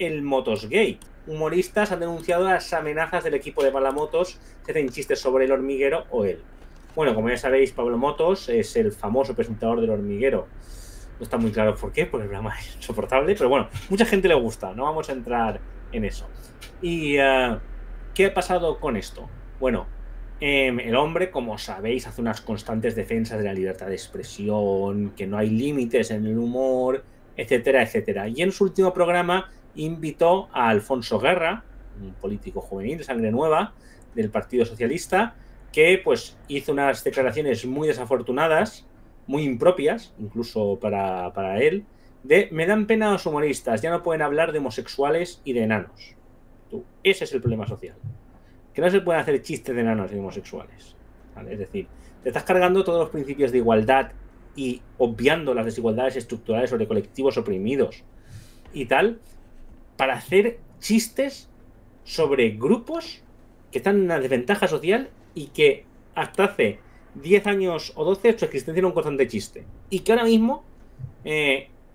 el Motosgate. Humoristas han denunciado las amenazas del equipo de Palamotos, se hacen chistes sobre El Hormiguero o él. Bueno, como ya sabéis, Pablo Motos es el famoso presentador del Hormiguero. No está muy claro por qué, porque el programa es insoportable, pero bueno, mucha gente le gusta, no vamos a entrar en eso. ¿Y qué ha pasado con esto? Bueno, el hombre, como sabéis, hace unas constantes defensas de la libertad de expresión, que no hay límites en el humor, etcétera, etcétera. Y en su último programa invitó a Alfonso Guerra, un político juvenil de sangre nueva del Partido Socialista, que pues hizo unas declaraciones muy desafortunadas, muy impropias, incluso para él, de me dan pena los humoristas, ya no pueden hablar de homosexuales y de enanos. Tú, ese es el problema social. Que no se pueden hacer chistes de enanos y homosexuales. ¿Vale? Es decir, te estás cargando todos los principios de igualdad y obviando las desigualdades estructurales sobre colectivos oprimidos y tal, para hacer chistes sobre grupos que están en una desventaja social y que hasta hace 10 años o 12 su existencia era un constante chiste y que ahora mismo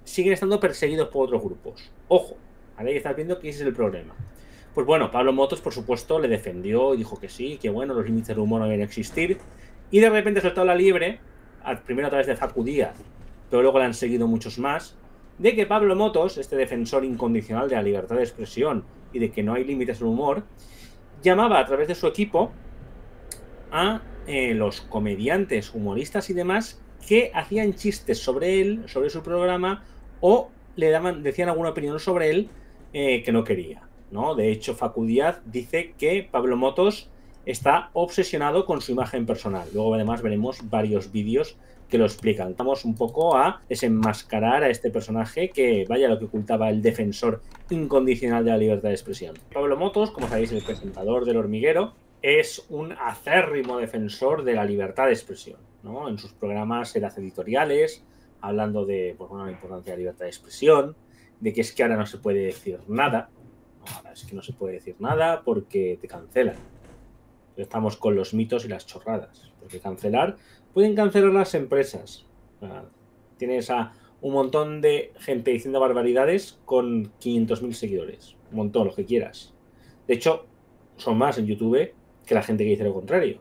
siguen estando perseguidos por otros grupos. Ojo, ¿vale? Y estás viendo que ese es el problema. Pues bueno, Pablo Motos, por supuesto, le defendió y dijo que sí, que bueno, los límites del humor no deben existir, y de repente soltó la liebre, primero a través de Facu Díaz, pero luego la han seguido muchos más, de que Pablo Motos, este defensor incondicional de la libertad de expresión y de que no hay límites al humor, llamaba a través de su equipo a los comediantes, humoristas y demás que hacían chistes sobre él, sobre su programa, o le daban, decían alguna opinión sobre él que no quería, ¿no? De hecho, Facu Díaz dice que Pablo Motos está obsesionado con su imagen personal. Luego además veremos varios vídeos que lo explican. Vamos un poco a desenmascarar a este personaje que, vaya lo que ocultaba el defensor incondicional de la libertad de expresión. Pablo Motos, como sabéis, el presentador del Hormiguero, es un acérrimo defensor de la libertad de expresión, ¿no? En sus programas él hace editoriales hablando de, pues, bueno, la importancia de la libertad de expresión, de que es que ahora no se puede decir nada, ahora es que no se puede decir nada porque te cancelan. Estamos con los mitos y las chorradas, porque cancelar, pueden cancelar las empresas. Tienes a un montón de gente diciendo barbaridades con 500.000 seguidores, un montón, lo que quieras. De hecho, son más en YouTube que la gente que dice lo contrario.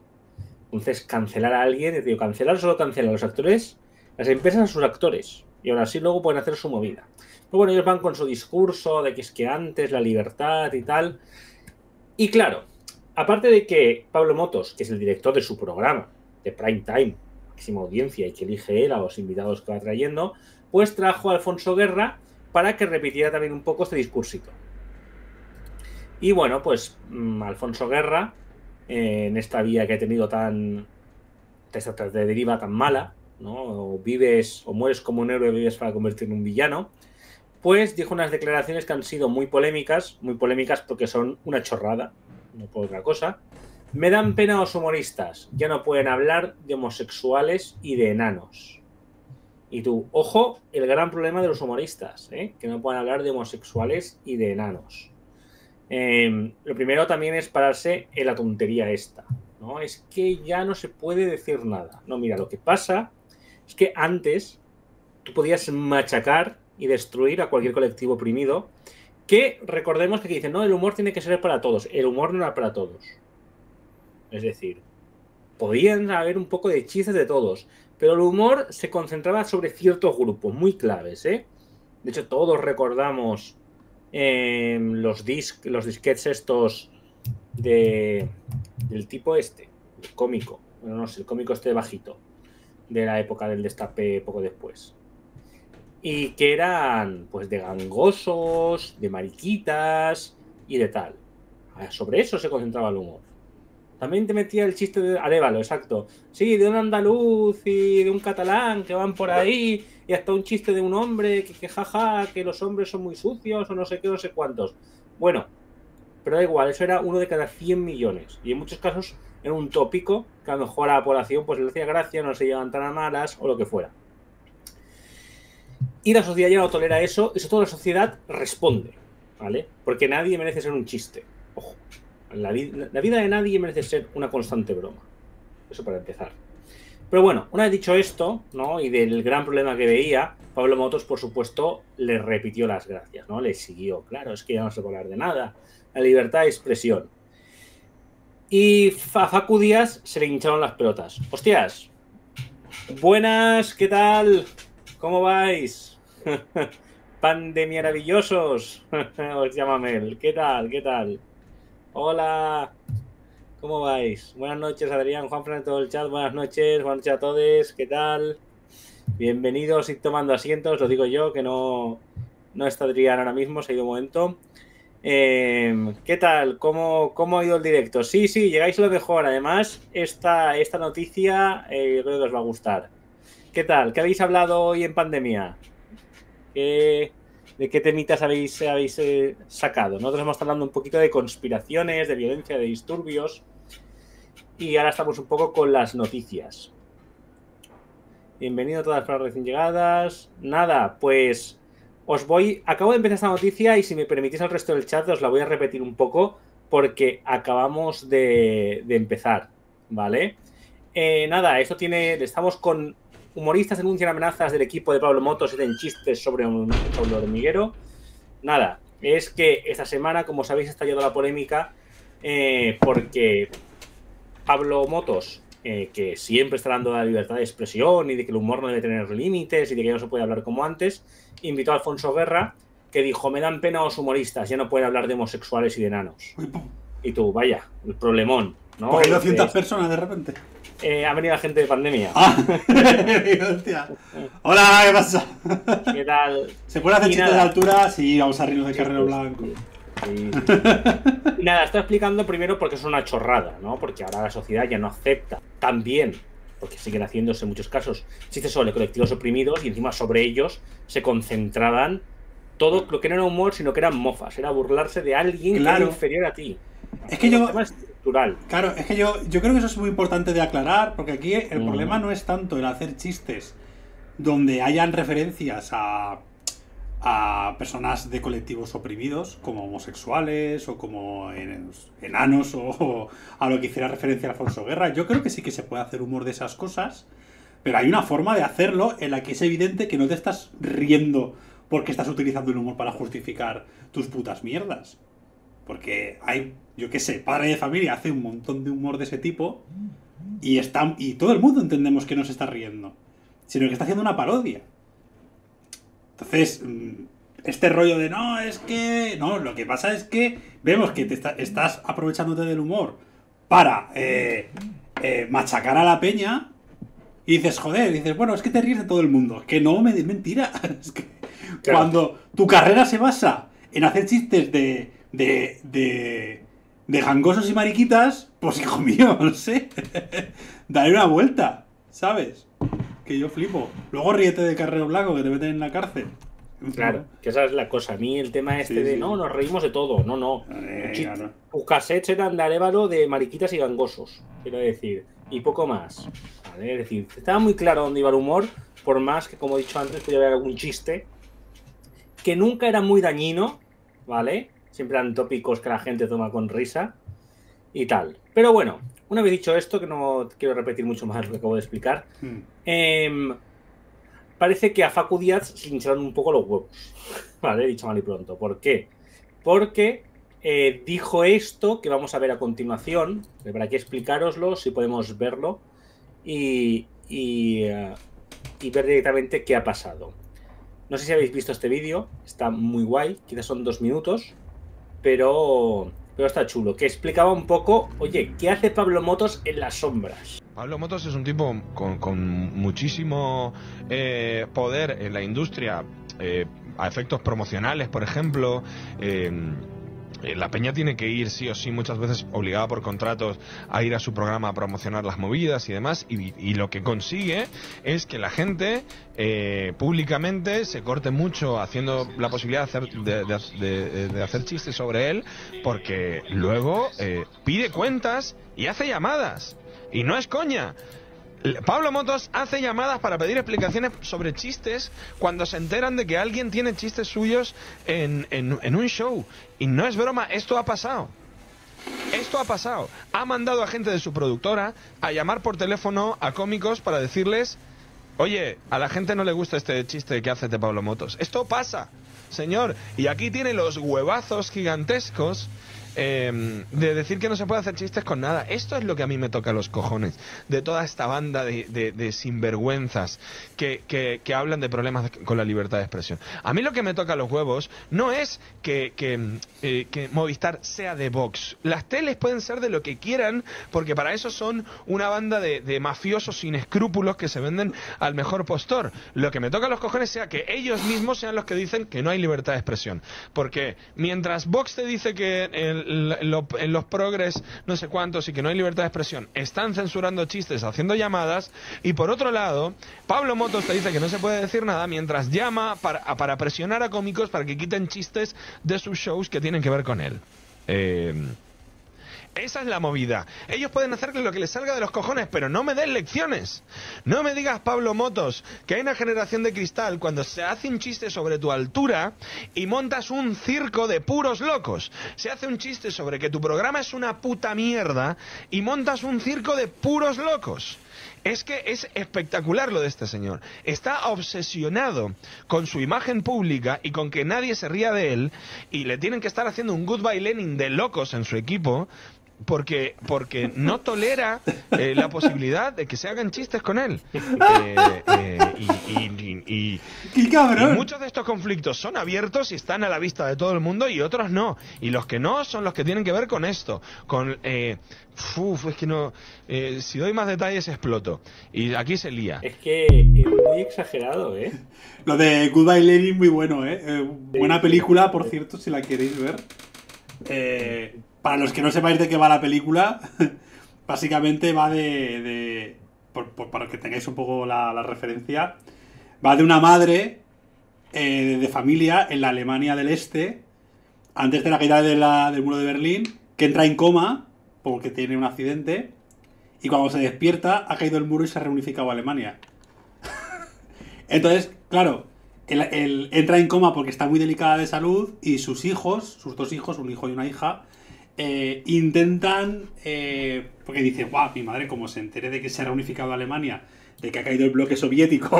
Entonces, cancelar a alguien, es decir, cancelar solo cancelan los actores, las empresas a sus actores, y aún así luego pueden hacer su movida. Pero bueno, ellos van con su discurso de que es que antes la libertad y tal. Y claro, aparte de que Pablo Motos, que es el director de su programa, de Prime Time, máxima audiencia, y que elige él a los invitados que va trayendo, pues trajo a Alfonso Guerra para que repitiera también un poco este discursito. Y bueno, pues Alfonso Guerra, en esta vía que ha tenido tan de deriva tan mala, ¿no? O vives o mueres como un héroe, vives para convertirte en un villano, pues dijo unas declaraciones que han sido muy polémicas porque son una chorrada, no por otra cosa. Me dan pena los humoristas, ya no pueden hablar de homosexuales y de enanos. Y tú, ojo, el gran problema de los humoristas, ¿eh? Que no pueden hablar de homosexuales y de enanos. Lo primero también es pararse en la tontería esta, ¿no? Es que ya no se puede decir nada. No, mira, lo que pasa es que antes tú podías machacar y destruir a cualquier colectivo oprimido, que recordemos que dicen, no, el humor tiene que ser para todos. El humor no era para todos. Es decir, podían haber un poco de chistes de todos, pero el humor se concentraba sobre ciertos grupos muy claves, ¿eh? De hecho, todos recordamos los disquets estos del tipo este, el cómico, bueno, no sé, el cómico este bajito, de la época del destape poco después. Y que eran, pues, de gangosos, de mariquitas y de tal. Sobre eso se concentraba el humor. También te metía el chiste de Arévalo, exacto. Sí, de un andaluz y de un catalán que van por ahí. Y hasta un chiste de un hombre que jaja, que los hombres son muy sucios o no sé qué, no sé cuántos. Bueno, pero da igual, eso era uno de cada 100 millones. Y en muchos casos era un tópico que a lo mejor a la población pues le hacía gracia, no se llevan tan a malas o lo que fuera. Y la sociedad ya no tolera eso, y sobre todo la sociedad responde, ¿vale? Porque nadie merece ser un chiste. Ojo, la vida de nadie merece ser una constante broma. Eso para empezar. Pero bueno, una vez dicho esto, ¿no? Y del gran problema que veía, Pablo Motos, por supuesto, le repitió las gracias, ¿no? Le siguió, claro, es que ya no se puede hablar de nada. La libertad de expresión. Y a Facu Díaz se le hincharon las pelotas. ¡Hostias! ¡Buenas! ¿Qué tal? ¿Cómo vais? ¡Pan de maravillosos! Os llama Mel. ¿Qué tal? ¿Qué tal? ¡Hola! ¿Cómo vais? Buenas noches, Adrián, Juanfran, todo el chat. Buenas noches a todos. ¿Qué tal? Bienvenidos, y tomando asientos. Lo digo yo, que no está Adrián ahora mismo, se ha ido un momento. ¿Qué tal? ¿Cómo ha ido el directo? Sí, sí, llegáis a lo mejor. Además, esta noticia creo que os va a gustar. ¿Qué tal? ¿Qué habéis hablado hoy en pandemia? ¿De qué temitas habéis sacado? Nosotros hemos estado hablando un poquito de conspiraciones, de violencia, de disturbios. Y ahora estamos un poco con las noticias. Bienvenido a todas las personas recién llegadas. Nada, pues acabo de empezar esta noticia y si me permitís al resto del chat os la voy a repetir un poco porque acabamos de empezar, ¿vale? Nada, esto tiene... Estamos con... Humoristas denuncian amenazas del equipo de Pablo Motos y hacen chistes sobre el hormiguero. Nada, es que esta semana, como sabéis, ha estallado la polémica porque Pablo Motos, que siempre está dando la libertad de expresión y de que el humor no debe tener límites y de que ya no se puede hablar como antes, invitó a Alfonso Guerra, que dijo: me dan pena a los humoristas, ya no pueden hablar de homosexuales y de enanos. Y tú, vaya, el problemón, ¿no? Porque hay 200 personas de repente. Ha venido la gente de pandemia. Ah, hostia. Hola, ¿qué pasa? ¿Qué tal? ¿Se puede hacer chistes de altura? Sí, vamos a reírnos de Carrero Blanco. Sí. Y nada, estoy explicando primero porque es una chorrada, ¿no? Porque ahora la sociedad ya no acepta también, porque siguen haciéndose en muchos casos chistes sobre colectivos oprimidos y encima sobre ellos se concentraban todo lo que no era humor, sino que eran mofas. Era burlarse de alguien claro, que era inferior a ti. Es que yo... Claro, es que yo creo que eso es muy importante de aclarar, porque aquí el problema no es tanto el hacer chistes donde hayan referencias a personas de colectivos oprimidos, como homosexuales o como enanos o a lo que hiciera referencia Alfonso Guerra. Yo creo que sí que se puede hacer humor de esas cosas, pero hay una forma de hacerlo en la que es evidente que no te estás riendo porque estás utilizando el humor para justificar tus putas mierdas. Porque hay, yo qué sé, padre de familia hace un montón de humor de ese tipo y todo el mundo entendemos que no se está riendo, sino que está haciendo una parodia. Entonces, este rollo de no, es que... No, lo que pasa es que vemos que estás aprovechándote del humor para machacar a la peña y dices, joder, y dices, bueno, es que te ríes de todo el mundo. Que no, es mentira. Es que claro. Cuando tu carrera se basa en hacer chistes de gangosos y mariquitas, pues hijo mío, no sé. Dale una vuelta, ¿sabes? Que yo flipo. Luego ríete de Carrero Blanco, que te meten en la cárcel. Claro, que esa es la cosa. A mí el tema sí. No, nos reímos de todo. No, no. Claro. Tus cassettes eran de Arevalo de mariquitas y gangosos, quiero decir. Y poco más. ¿Vale? Es decir, estaba muy claro dónde iba el humor, por más que, como he dicho antes, podía haber algún chiste que nunca era muy dañino, ¿vale? Siempre eran tópicos que la gente toma con risa y tal. Pero bueno, una vez dicho esto, que no quiero repetir mucho más lo que acabo de explicar, parece que a Facu Díaz se hincharon un poco los huevos. Vale, dicho mal y pronto. ¿Por qué? Porque dijo esto, que vamos a ver a continuación, para que explicároslo, si podemos verlo, y ver directamente qué ha pasado. No sé si habéis visto este vídeo, está muy guay, quizás son 2 minutos. Pero está chulo, que explicaba un poco, oye, ¿qué hace Pablo Motos en las sombras? Pablo Motos es un tipo con muchísimo poder en la industria, a efectos promocionales, por ejemplo. La peña tiene que ir sí o sí, muchas veces obligada por contratos a ir a su programa a promocionar las movidas y demás, y lo que consigue es que la gente públicamente se corte mucho haciendo la posibilidad de hacer, de hacer chistes sobre él, porque luego pide cuentas y hace llamadas, y no es coña. Pablo Motos hace llamadas para pedir explicaciones sobre chistes cuando se enteran de que alguien tiene chistes suyos en un show. Y no es broma, esto ha pasado. Esto ha pasado. Ha mandado a gente de su productora a llamar por teléfono a cómicos para decirles: oye, a la gente no le gusta este chiste que hace de Pablo Motos. Esto pasa, señor. Y aquí tiene los huevazos gigantescos de decir que no se puede hacer chistes con nada. Esto es lo que a mí me toca los cojones de toda esta banda de sinvergüenzas que hablan de problemas con la libertad de expresión. A mí lo que me toca los huevos no es que Movistar sea de Vox. Las teles pueden ser de lo que quieran, porque para eso son una banda de mafiosos sin escrúpulos que se venden al mejor postor. Lo que me toca los cojones sea que ellos mismos sean los que dicen que no hay libertad de expresión, porque mientras Vox te dice que en los progres no sé cuántos y que no hay libertad de expresión, están censurando chistes, haciendo llamadas, y por otro lado Pablo Motos te dice que no se puede decir nada mientras llama para presionar a cómicos para que quiten chistes de sus shows que tienen que ver con él. Esa es la movida. Ellos pueden hacer lo que les salga de los cojones, pero no me des lecciones. No me digas, Pablo Motos, que hay una generación de cristal cuando se hace un chiste sobre tu altura y montas un circo de puros locos. Se hace un chiste sobre que tu programa es una puta mierda y montas un circo de puros locos. Es que es espectacular lo de este señor. Está obsesionado con su imagen pública y con que nadie se ría de él, y le tienen que estar haciendo un goodbye Lenin de locos en su equipo, porque no tolera la posibilidad de que se hagan chistes con él. ¡Qué cabrón! Y muchos de estos conflictos son abiertos y están a la vista de todo el mundo, y otros no. Y los que no son los que tienen que ver con esto. Con... es que no... si doy más detalles exploto. Y aquí se lía. Es que es muy exagerado, ¿eh? Lo de Goodbye Lady es muy bueno, ¿eh? Buena película, por cierto, si la queréis ver. Para los que no sepáis de qué va la película, básicamente va de para que tengáis un poco la referencia, va de una madre de familia en la Alemania del Este, antes de la caída del muro de Berlín, que entra en coma porque tiene un accidente, y cuando se despierta ha caído el muro y se ha reunificado Alemania. Entonces, claro, él entra en coma porque está muy delicada de salud, y sus hijos, sus dos hijos, un hijo y una hija, intentan, porque dice, guau, mi madre, como se entere de que se ha reunificado Alemania, de que ha caído el bloque soviético,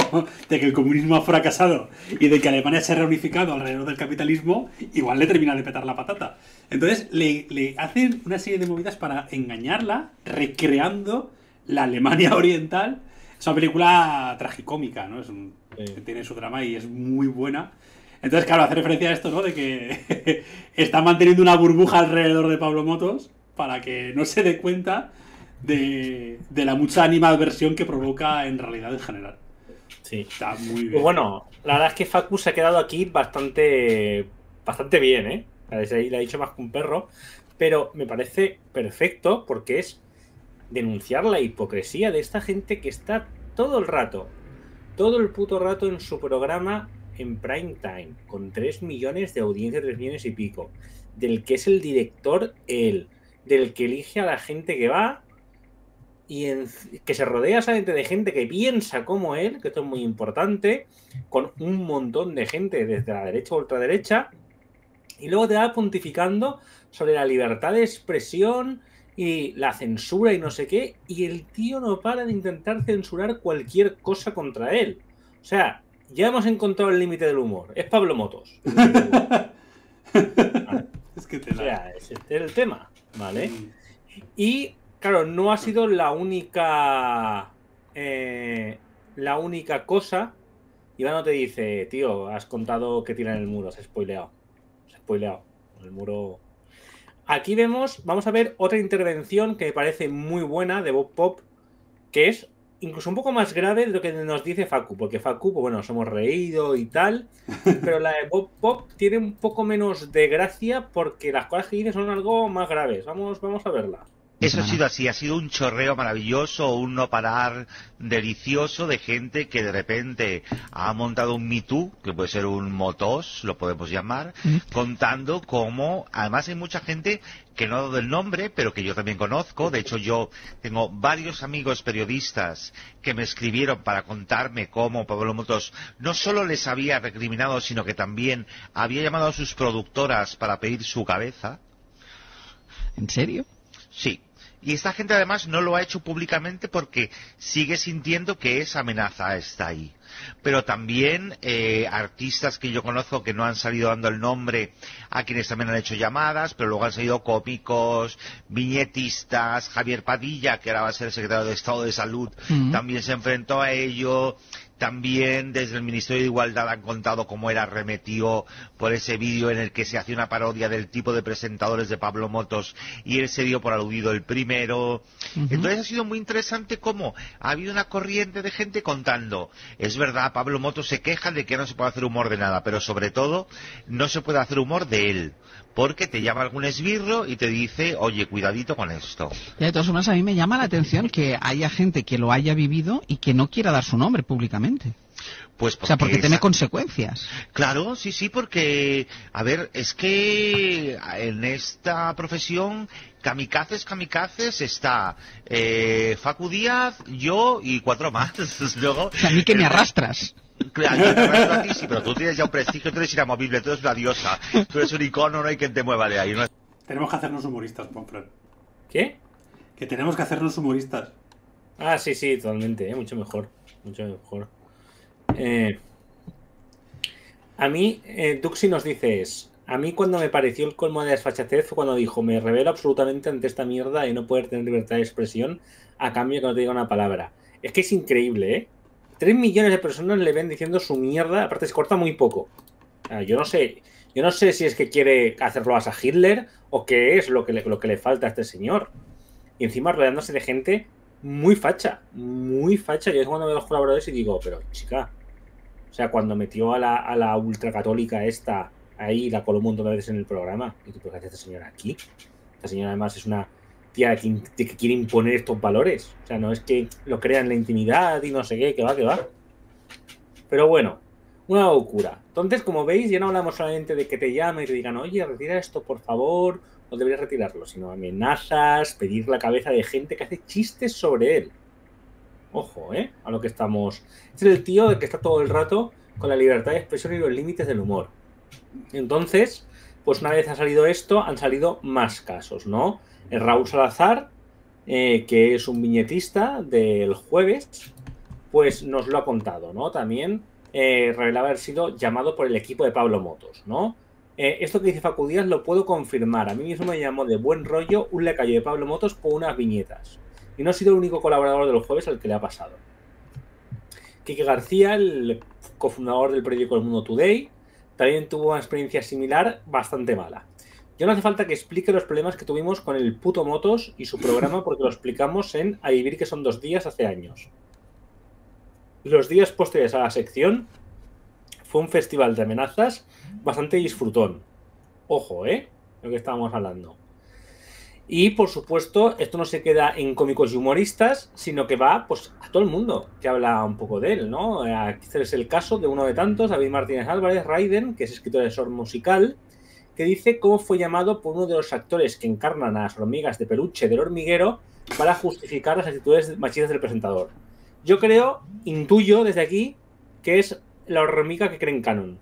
de que el comunismo ha fracasado y de que Alemania se ha reunificado alrededor del capitalismo, igual le termina de petar la patata. Entonces le hacen una serie de movidas para engañarla, recreando la Alemania oriental. Es una película tragicómica, ¿no? Tiene su drama y es muy buena. Entonces, claro, hace referencia a esto, ¿no? De que está manteniendo una burbuja alrededor de Pablo Motos para que no se dé cuenta de la mucha animadversión que provoca en realidad en general. Sí. Está muy bien. Pues bueno, la verdad es que Facu se ha quedado aquí bastante bien, ¿eh? Le ha dicho más que un perro, pero me parece perfecto, porque es denunciar la hipocresía de esta gente que está todo el puto rato en su programa en prime time, con 3 millones de audiencia, 3 millones y pico, del que es el director él, del que elige a la gente que va, y que se rodea solamente de gente que piensa como él, que esto es muy importante, con un montón de gente desde la derecha a ultraderecha, y luego te va pontificando sobre la libertad de expresión y la censura y no sé qué, y el tío no para de intentar censurar cualquier cosa contra él. O sea, ya hemos encontrado el límite del humor. Es Pablo Motos. Vale. Es que o sea, ese es el tema, ¿vale? Y, claro, no ha sido la única cosa. Iván no te dice, tío, has contado que tiran el muro, se ha spoileado. Se ha spoileado. El muro... Aquí vamos a ver otra intervención que me parece muy buena de Bob Pop, que es... incluso un poco más grave de lo que nos dice Facu, porque Facu, pues bueno, nos hemos reído y tal, pero la de Bob Pop tiene un poco menos de gracia porque las cosas que dice son algo más graves. Vamos a verla. Eso ha sido así, ha sido un chorreo maravilloso, un no parar delicioso de gente que de repente ha montado un Me Too, que puede ser un motos, lo podemos llamar, contando cómo, además hay mucha gente que no ha dado el nombre, pero que yo también conozco. De hecho, yo tengo varios amigos periodistas que me escribieron para contarme cómo Pablo Motos no solo les había recriminado, sino que también había llamado a sus productoras para pedir su cabeza. ¿En serio? Sí. Y esta gente además no lo ha hecho públicamente porque sigue sintiendo que esa amenaza está ahí. Pero también artistas que yo conozco que no han salido dando el nombre, a quienes también han hecho llamadas, pero luego han salido cómicos, viñetistas. Javier Padilla, que ahora va a ser el secretario de Estado de Salud, también se enfrentó a ello. También desde el Ministerio de Igualdad han contado cómo era arremetido por ese vídeo en el que se hacía una parodia del tipo de presentadores de Pablo Motos y él se dio por aludido el primero. Entonces ha sido muy interesante cómo ha habido una corriente de gente contando. Es verdad, Pablo Motos se queja de que no se puede hacer humor de nada, pero sobre todo no se puede hacer humor de él, porque te llama algún esbirro y te dice, oye, cuidadito con esto. Y de todas formas, a mí me llama la atención que haya gente que lo haya vivido y que no quiera dar su nombre públicamente. Pues porque, o sea, porque tiene consecuencias. Claro, sí, sí, porque, a ver, es que en esta profesión, kamikazes, kamikazes, está Facu Díaz, yo y cuatro más. Luego, o sea, a mí que me arrastras. Claro, yo te arrastro a ti, sí, pero tú tienes ya un prestigio, tú eres inamovible, tú eres una diosa, tú eres un icono, no hay quien te mueva de ahí. No. Tenemos que hacernos humoristas, Juanfran. ¿Qué? Que tenemos que hacernos humoristas. Ah, sí, sí, totalmente, mucho mejor, mucho mejor. A mí, Duxi nos dice a mí cuando me pareció el colmo de desfachatez fue cuando dijo, me revelo absolutamente ante esta mierda de no poder tener libertad de expresión a cambio que no te diga una palabra. Es que es increíble, 3 millones de personas le ven diciendo su mierda, aparte se corta muy poco. Yo no sé si es que quiere hacerlo a Hitler o qué es lo que le falta a este señor. Y encima rodeándose de gente muy facha, muy facha. Yo es cuando veo los colaboradores y digo, pero chica, o sea, cuando metió a la ultracatólica esta ahí, la coló un montón de veces en el programa. Y tú, ¿qué hace esta señora aquí? Esta señora además es una tía que quiere imponer estos valores. O sea, no es que lo crean en la intimidad y no sé qué, que va, que va. Pero bueno, una locura. Entonces, como veis, ya no hablamos solamente de que te llamen y te digan, oye, retira esto, por favor, o deberías retirarlo, sino amenazas, pedir la cabeza de gente que hace chistes sobre él. Ojo, a lo que estamos. Este es el tío del que está todo el rato con la libertad de expresión y los límites del humor. Entonces, pues una vez ha salido esto, han salido más casos, ¿no? El Raúl Salazar, que es un viñetista del Jueves, pues nos lo ha contado, ¿no? También revelaba haber sido llamado por el equipo de Pablo Motos, ¿no? Esto que dice Facu Díaz lo puedo confirmar. A mí mismo me llamó de buen rollo un lacayo de Pablo Motos por unas viñetas. Y no ha sido el único colaborador de los Jueves al que le ha pasado. Quique García, el cofundador del periódico El Mundo Today, también tuvo una experiencia similar bastante mala. Yo no hace falta que explique los problemas que tuvimos con el puto Motos y su programa porque lo explicamos en A Vivir que son 2 días hace años. Los días posteriores a la sección fue un festival de amenazas bastante disfrutón. Ojo, lo que estábamos hablando. Y, por supuesto, esto no se queda en cómicos y humoristas, sino que va pues a todo el mundo que habla un poco de él, ¿no? Aquí es el caso de uno de tantos, David Martínez Álvarez Raiden, que es escritor de Sor Musical, que dice cómo fue llamado por uno de los actores que encarnan a las hormigas de peluche del Hormiguero para justificar las actitudes machistas del presentador. Yo creo, intuyo desde aquí, que es la hormiga que cree en canon.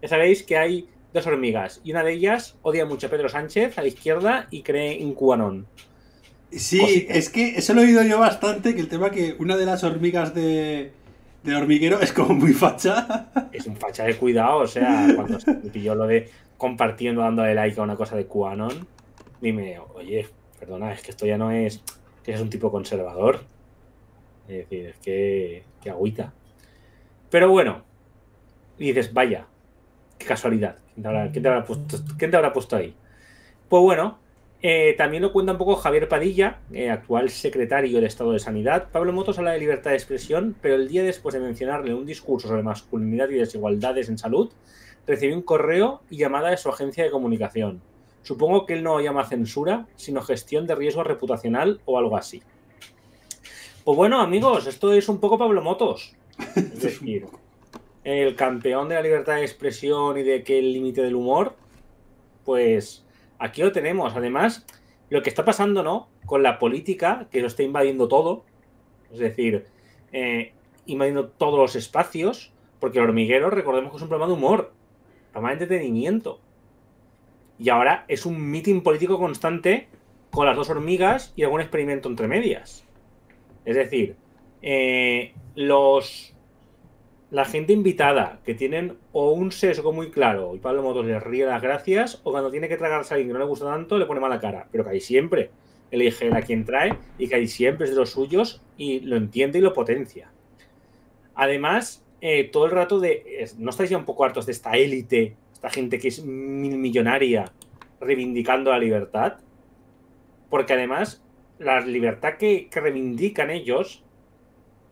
Ya sabéis que hay 2 hormigas, y una de ellas odia mucho a Pedro Sánchez, a la izquierda, y cree en QAnon. Sí, es que eso lo he oído yo bastante, que el tema que una de las hormigas de Hormiguero es como muy facha. Es un facha de cuidado, o sea, cuando se pilló lo de compartiendo, dándole like a una cosa de QAnon, dime, oye, perdona, es que esto ya no es que es un tipo conservador. Es decir, es que agüita. Pero bueno, y dices, vaya, qué casualidad. ¿Quién te habrá puesto ahí? Pues bueno, también lo cuenta un poco Javier Padilla, actual secretario de Estado de Sanidad. Pablo Motos habla de libertad de expresión, pero el día después de mencionarle un discurso sobre masculinidad y desigualdades en salud, recibió un correo y llamada de su agencia de comunicación. Supongo que él no lo llama censura, sino gestión de riesgo reputacional o algo así. Pues bueno, amigos, esto es un poco Pablo Motos. Es decir, el campeón de la libertad de expresión y de que el límite del humor, pues aquí lo tenemos. Además, lo que está pasando, ¿no?, con la política, que lo está invadiendo todo, es decir, invadiendo todos los espacios, porque El Hormiguero, recordemos que es un programa de humor, un programa de entretenimiento. Y ahora es un mitin político constante con las dos hormigas y algún experimento entre medias. Es decir, la gente invitada que tienen o un sesgo muy claro, y Pablo Motos les ríe las gracias, o cuando tiene que tragarse a alguien que no le gusta tanto, le pone mala cara. Pero que ahí siempre elige a quien trae y que ahí siempre es de los suyos y lo entiende y lo potencia. Además, todo el rato de... ¿No estáis ya un poco hartos de esta élite, esta gente que es millonaria reivindicando la libertad? Porque además, la libertad que reivindican ellos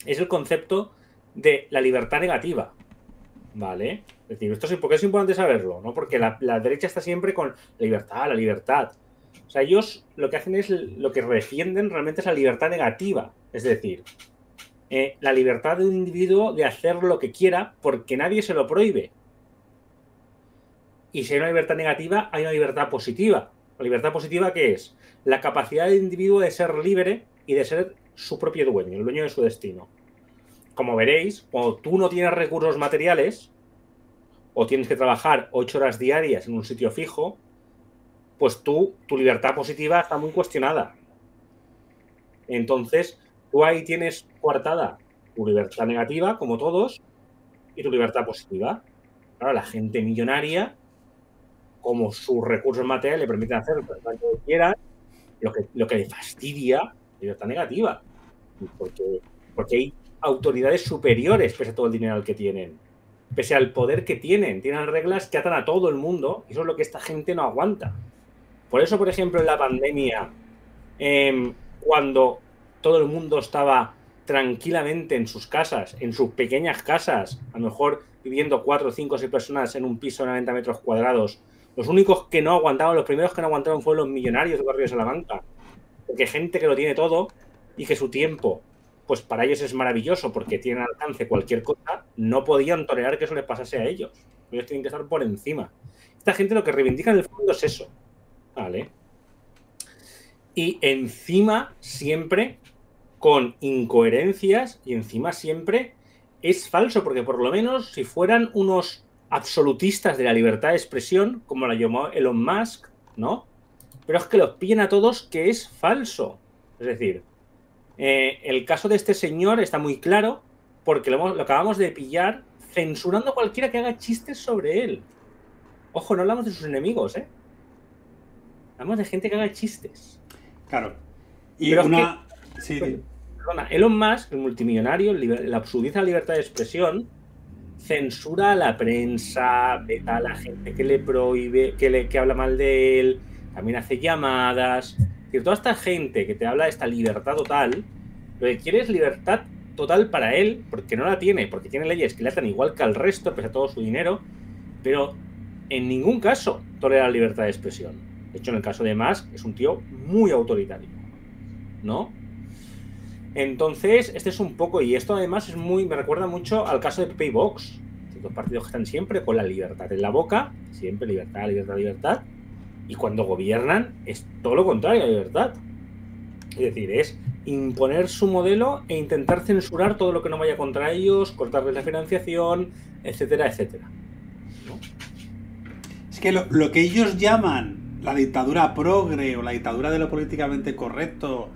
es el concepto de la libertad negativa, ¿vale? Es decir, esto es, porque es importante saberlo, ¿no? Porque la derecha está siempre con la libertad, o sea, ellos lo que hacen es, lo que defienden realmente es la libertad negativa, es decir, la libertad de un individuo de hacer lo que quiera porque nadie se lo prohíbe. Y si hay una libertad negativa, hay una libertad positiva. La libertad positiva, ¿qué es? La capacidad del individuo de ser libre y de ser su propio dueño, el dueño de su destino. Como veréis, cuando tú no tienes recursos materiales o tienes que trabajar 8 horas diarias en un sitio fijo, pues tu libertad positiva está muy cuestionada. Entonces, tú ahí tienes coartada tu libertad negativa, como todos, y tu libertad positiva. Claro, la gente millonaria, como sus recursos materiales le permiten hacer lo que quieran, lo que le fastidia, libertad negativa. Porque hay autoridades superiores, pese a todo el dinero que tienen, pese al poder que tienen. Tienen reglas que atan a todo el mundo, y eso es lo que esta gente no aguanta. Por eso, por ejemplo, en la pandemia, cuando todo el mundo estaba tranquilamente en sus casas, en sus pequeñas casas, a lo mejor viviendo 4, 5, 6 personas en un piso de 90 metros cuadrados, los únicos que no aguantaban, los primeros que no aguantaron fueron los millonarios del barrio de Salamanca. Porque gente que lo tiene todo y que su tiempo, pues para ellos es maravilloso porque tienen al alcance cualquier cosa, no podían tolerar que eso les pasase a ellos. Ellos tienen que estar por encima. Esta gente lo que reivindica en el fondo es eso, ¿vale? Y encima siempre con incoherencias y encima siempre es falso, porque por lo menos si fueran unos absolutistas de la libertad de expresión, como la llamó Elon Musk, ¿no? Pero es que los pillan a todos que es falso. Es decir, el caso de este señor está muy claro porque lo acabamos de pillar censurando a cualquiera que haga chistes sobre él. Ojo, no hablamos de sus enemigos, ¿eh? Hablamos de gente que haga chistes. Claro. Y pero una... es que... sí, pues, perdona, Elon Musk, el multimillonario, la absurdiza la libertad de expresión, censura a la prensa, veta a la gente que le prohíbe, que habla mal de él, también hace llamadas. Es decir, toda esta gente que te habla de esta libertad total, lo que quiere es libertad total para él, porque no la tiene, porque tiene leyes que le atan igual que al resto, pese a todo su dinero, pero en ningún caso tolera la libertad de expresión. De hecho, en el caso de Musk, es un tío muy autoritario, ¿no? Entonces, este es un poco, y esto además es muy, me recuerda mucho al caso de PP y Vox, los partidos que están siempre con la libertad en la boca, siempre libertad, libertad, libertad. Y cuando gobiernan es todo lo contrario a la libertad. Es decir, es imponer su modelo e intentar censurar todo lo que no vaya contra ellos, cortarles la financiación, etcétera, etcétera. ¿No? Es que lo que ellos llaman la dictadura progre o la dictadura de lo políticamente correcto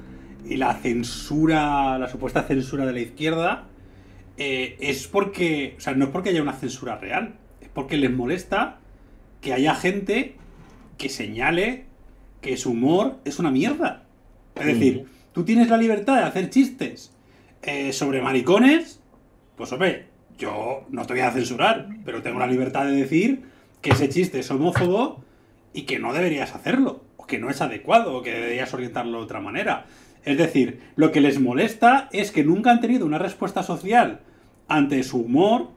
y la censura, la supuesta censura de la izquierda, es porque, o sea, no es porque haya una censura real, es porque les molesta que haya gente que señale que su humor es una mierda. Es decir, tú tienes la libertad de hacer chistes sobre maricones, pues hombre, yo no te voy a censurar, pero tengo la libertad de decir que ese chiste es homófobo y que no deberías hacerlo, o que no es adecuado, o que deberías orientarlo de otra manera. Es decir, lo que les molesta es que nunca han tenido una respuesta social ante su humor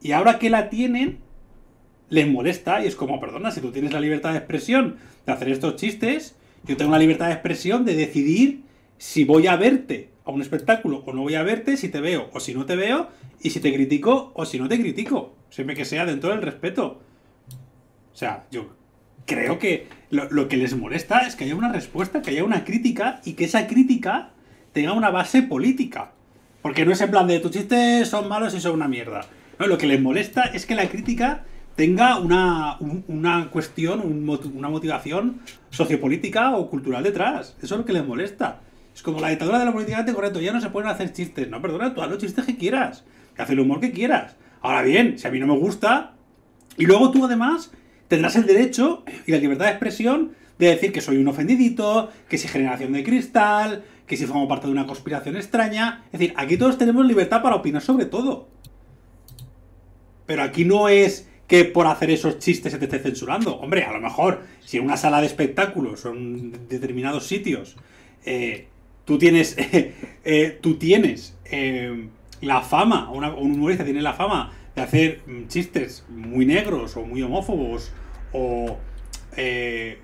y ahora que la tienen, les molesta y es como, perdona, si tú tienes la libertad de expresión de hacer estos chistes, yo tengo la libertad de expresión de decidir si voy a verte a un espectáculo o no voy a verte, si te veo o si no te veo, y si te critico o si no te critico, siempre que sea dentro del respeto. O sea, yo creo que lo que les molesta es que haya una respuesta, que haya una crítica y que esa crítica tenga una base política. Porque no es en plan de tus chistes son malos y son una mierda. No, lo que les molesta es que la crítica tenga una cuestión, una motivación sociopolítica o cultural detrás. Eso es lo que les molesta. Es como la dictadura de la políticamente correcto, ya no se pueden hacer chistes. No, perdona, tú haz los chistes que quieras, que haz el humor que quieras. Ahora bien, si a mí no me gusta... Y luego tú, además, tendrás el derecho y la libertad de expresión de decir que soy un ofendidito, que si generación de cristal, que si formo parte de una conspiración extraña... Es decir, aquí todos tenemos libertad para opinar sobre todo. Pero aquí no es que por hacer esos chistes se te esté censurando. Hombre, a lo mejor, si en una sala de espectáculos o en determinados sitios... Tú tienes la fama, un humorista tiene la fama de hacer chistes muy negros o muy homófobos o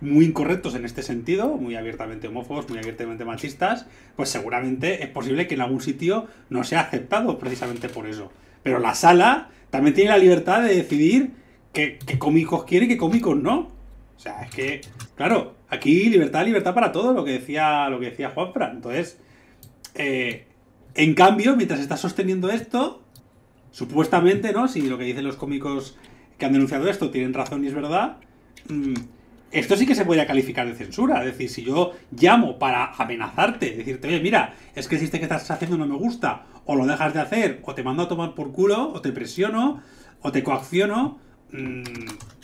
muy incorrectos en este sentido, muy abiertamente homófobos, muy abiertamente machistas, pues seguramente es posible que en algún sitio no sea aceptado precisamente por eso. Pero la sala también tiene la libertad de decidir qué cómicos quiere y qué cómicos no. O sea, es que, claro, aquí libertad para todo, lo que decía Juanfran. Entonces, en cambio, mientras estás sosteniendo esto, supuestamente, ¿no? Si lo que dicen los cómicos que han denunciado esto tienen razón y es verdad, esto sí que se podría calificar de censura. Es decir, si yo llamo para amenazarte, decirte, oye, mira, es que el chiste que estás haciendo no me gusta, o lo dejas de hacer, o te mando a tomar por culo, o te presiono, o te coacciono...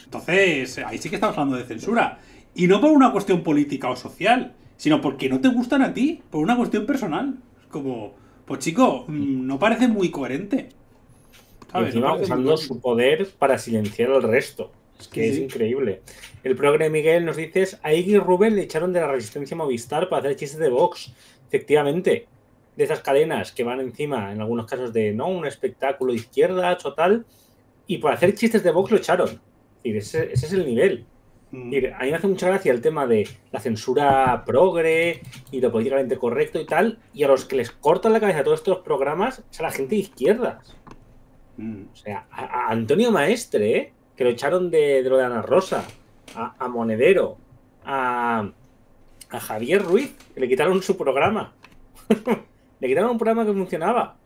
Entonces, ahí sí que estamos hablando de censura. Y no por una cuestión política o social, sino porque no te gustan a ti, por una cuestión personal. Es como, pues chico, no parece muy coherente. ¿Sabes? Encima no usando muy... su poder para silenciar al resto. Es que sí. Es increíble. El progre Miguel nos dice, a Iggy Rubén le echaron de la resistencia Movistar para hacer chistes de Vox. Efectivamente, de esas cadenas que van encima, en algunos casos, de no un espectáculo de izquierdas o tal, y por hacer chistes de Vox lo echaron. Ese es el nivel. A mí me hace mucha gracia el tema de la censura progre y lo políticamente correcto y tal, y a los que les cortan la cabeza todos estos programas es a la gente de izquierdas. O sea, a Antonio Maestre, que lo echaron de lo de Ana Rosa, a Monedero, a Javier Ruiz, que le quitaron su programa. Le quitaron un programa que funcionaba.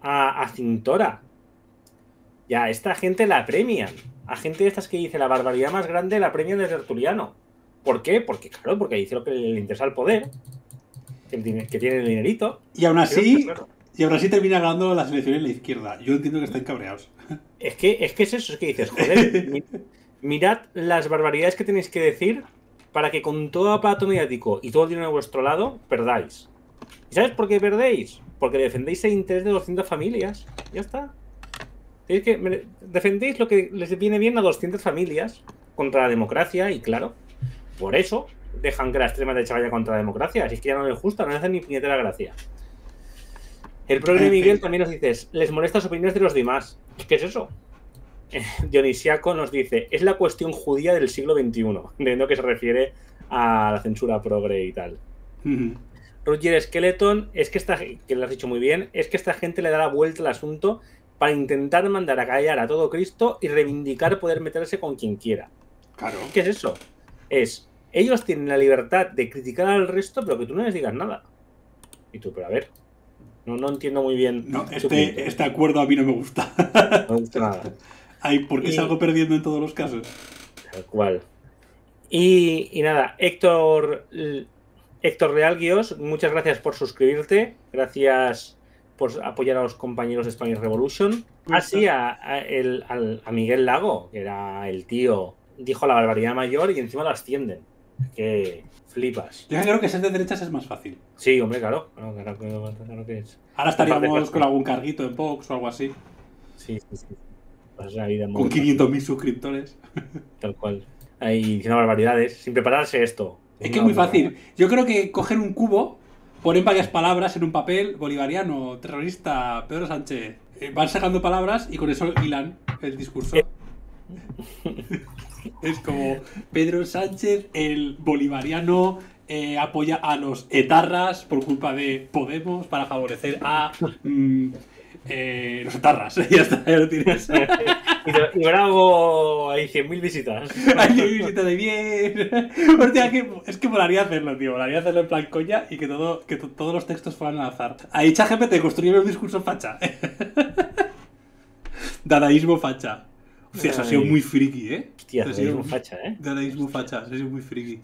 A Cintora. Ya, esta gente la premian. A gente de estas que dice la barbaridad más grande la premian de tertuliano. ¿Por qué? Porque, claro, porque dice lo que le interesa al poder, que tiene el dinerito. Y aún así, termina ganando las elecciones en la izquierda. Yo entiendo que están cabreados. Es que es eso, es que dices, joder, mirad las barbaridades que tenéis que decir para que con todo aparato mediático y todo el dinero a vuestro lado, perdáis. ¿Y sabes por qué perdéis? Porque defendéis el interés de 200 familias. Ya está. Es que defendéis lo que les viene bien a 200 familias contra la democracia y, claro, por eso dejan que la extrema derecha vaya contra la democracia. Si es que ya no les gusta, no les hace ni puñetera gracia. El problema de Miguel también nos dice, les molesta las opiniones de los demás. ¿Qué es eso? Dionisiaco nos dice, es la cuestión judía del siglo XXI, entendiendo que se refiere a la censura progre y tal. Roger Skeleton, que lo has dicho muy bien, es que esta gente le da la vuelta al asunto para intentar mandar a callar a todo Cristo y reivindicar poder meterse con quien quiera. Claro. ¿Qué es eso? Ellos tienen la libertad de criticar al resto, pero que tú no les digas nada. Y tú, pero a ver, no entiendo muy bien. No, este acuerdo a mí no me gusta. No me gusta nada. Ay, porque salgo perdiendo en todos los casos. Tal cual. Y nada, Héctor Real Guios, muchas gracias por suscribirte. Gracias por apoyar a los compañeros de Spanish Revolution. Así a Miguel Lago, que era el tío, dijo la barbaridad mayor y encima lo ascienden. Que flipas. Yo creo que ser de derechas es más fácil. Sí, hombre, claro. Claro que es. Ahora estaríamos con algún carguito en Vox o algo así. Sí. Una vida con 500.000 suscriptores. Tal cual. Ahí diciendo barbaridades, sin prepararse esto. Es que es muy fácil. Yo creo que coger un cubo, ponen varias palabras en un papel, bolivariano, terrorista, Pedro Sánchez. Van sacando palabras y con eso hilan el discurso. Es como Pedro Sánchez, el bolivariano, apoya a los etarras por culpa de Podemos para favorecer a los etarras. Ya está, ya lo tienes. Y bravo, hay 100.000 visitas. Hay 100.000 visitas de bien. Hostia, es que molaría hacerlo, tío. Molaría hacerlo en plan coña y que todos los textos fueran al azar. Ahí ChatGPT te construye un discurso facha. Dadaísmo facha. Hostia, eso ha sido muy friki, ¿eh? Hostia, dadaísmo facha, ¿eh? Dadaísmo facha, eso ha sido muy friki.